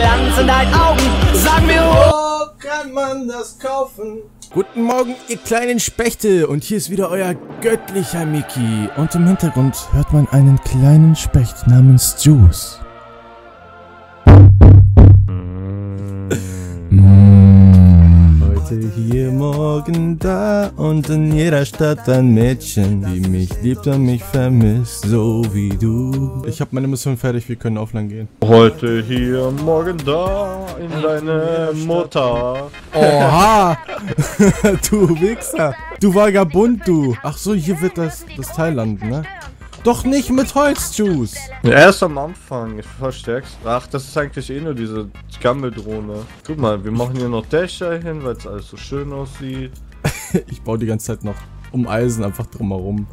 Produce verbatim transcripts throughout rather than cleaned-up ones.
Glanz in deinen Augen. Sag mir, wo kann man das kaufen? Guten Morgen, ihr kleinen Spechte. Und hier ist wieder euer göttlicher Miky. Und im Hintergrund hört man einen kleinen Specht namens Jusz. Hier, morgen, da und in jeder Stadt ein Mädchen, die mich liebt und mich vermisst, so wie du. Ich habe meine Mission fertig, wir können offline gehen. Heute hier, morgen, da, in deine Mutter. Oha! Du Wichser! Du Vagabund, du! Ach so, hier wird das, das Teil landen, ne? Doch nicht mit Holzjuice! Erst am Anfang, ich verstärk's. Ach, das ist eigentlich eh nur diese Gammeldrohne. Guck mal, wir machen hier noch Dächer hin, weil es alles so schön aussieht. Ich baue die ganze Zeit noch um Eisen einfach drumherum.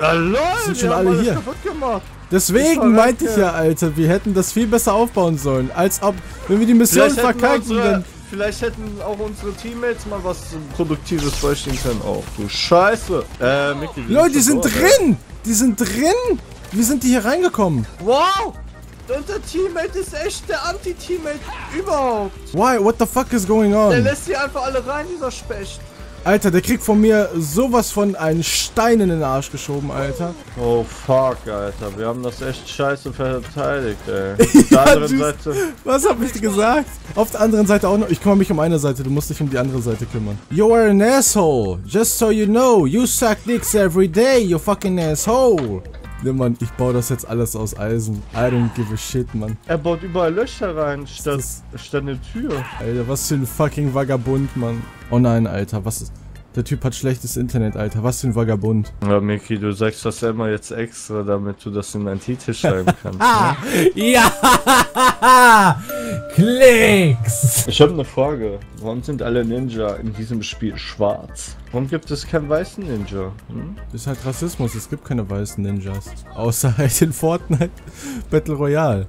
Ja, Leute, sind schon alle hier. Deswegen meinte ich ja, Alter, wir hätten das viel besser aufbauen sollen. Als ob, wenn wir die Mission verkacken, dann... Vielleicht hätten auch unsere Teammates mal was Produktives vorstellen können. Oh, du Scheiße. Äh, Miky, Leute, die sind drin! Die sind drin! Wie sind die hier reingekommen? Wow! Unser Teammate ist echt der Anti-Teammate überhaupt. Why? What the fuck is going on? Der lässt sie einfach alle rein, dieser Specht. Alter, der kriegt von mir sowas von einen Stein in den Arsch geschoben, Alter. Oh fuck, Alter. Wir haben das echt scheiße verteidigt, ey. Auf der ja, anderen Seite. Was hab ich gesagt? Auf der anderen Seite auch noch. Ich kümmere mich um eine Seite, du musst dich um die andere Seite kümmern. You are an asshole. Just so you know, you suck dicks every day, you fucking asshole. Ne, Mann, ich baue das jetzt alles aus Eisen. I don't give a shit, Mann. Er baut überall Löcher rein, statt, statt eine Tür. Alter, was für ein fucking Vagabund, Mann. Oh nein, Alter, was ist... Der Typ hat schlechtes Internet, Alter. Was für ein Vagabund. Ja, Miky, du sagst das ja immer jetzt extra, damit du das in deinen Titel schreiben kannst. Ah! Ne? Ja! Klicks! Ich habe eine Frage. Warum sind alle Ninja in diesem Spiel schwarz? Warum gibt es keinen weißen Ninja? Hm? Das ist halt Rassismus. Es gibt keine weißen Ninjas. Außer halt in Fortnite Battle Royale.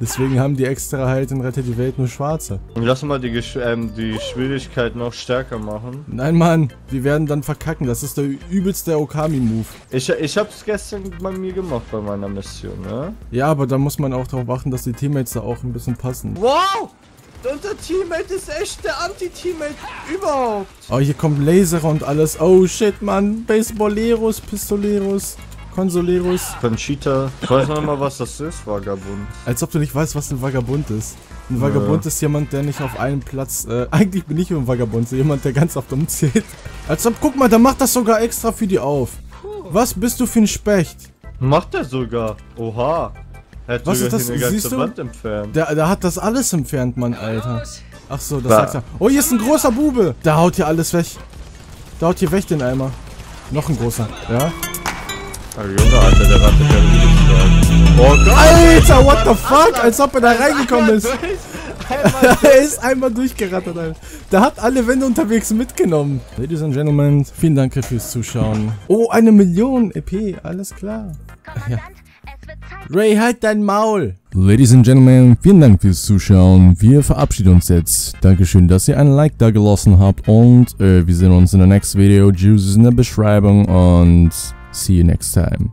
Deswegen haben die extra halt in Rettet die Welt nur Schwarze. Lass mal die, Gesch ähm, die Schwierigkeit noch stärker machen. Nein, Mann. Wir werden dann verkacken. Das ist der übelste Okami-Move. Ich, ich hab's gestern bei mir gemacht bei meiner Mission, ne? Ja, aber da muss man auch darauf achten, dass die Teammates da auch ein bisschen passen. Wow! Unser Teammate ist echt der Anti-Teammate überhaupt. Oh, hier kommt Laser und alles. Oh, shit, Mann. Baseballeros, Pistoleros. Consoleros. Conchita. Ich weiß noch mal, was das ist, Vagabund. Als ob du nicht weißt, was ein Vagabund ist. Ein Vagabund ja. ist jemand, der nicht auf einem Platz... Äh, eigentlich bin ich ein Vagabund, so jemand, der ganz oft umzählt. Als ob, guck mal, der macht das sogar extra für die auf. Was bist du für ein Specht? Macht er sogar. Oha. Er hat was sogar ist das? Eine ganze Siehst du? Wand entfernt. Der, der hat das alles entfernt, Mann, Alter. Ach so, das bah. sagt er. Oh, hier ist ein großer Bube. Der haut hier alles weg. Der haut hier weg den Eimer. Noch ein großer, ja. Oh, Junge, Alter, der Ratte kann nicht oh Gott! Alter, what the fuck? Als ob er da reingekommen ist. Er ist einmal durchgerattert, Alter. Der hat alle Wände unterwegs mitgenommen. Ladies and Gentlemen, vielen Dank fürs Zuschauen. Oh, eine Million E P, alles klar. Ja. Ray, halt dein Maul! Ladies and Gentlemen, vielen Dank fürs Zuschauen. Wir verabschieden uns jetzt. Dankeschön, dass ihr ein Like da gelassen habt. Und äh, wir sehen uns in der nächsten Video. Juice ist in der Beschreibung und... See you next time.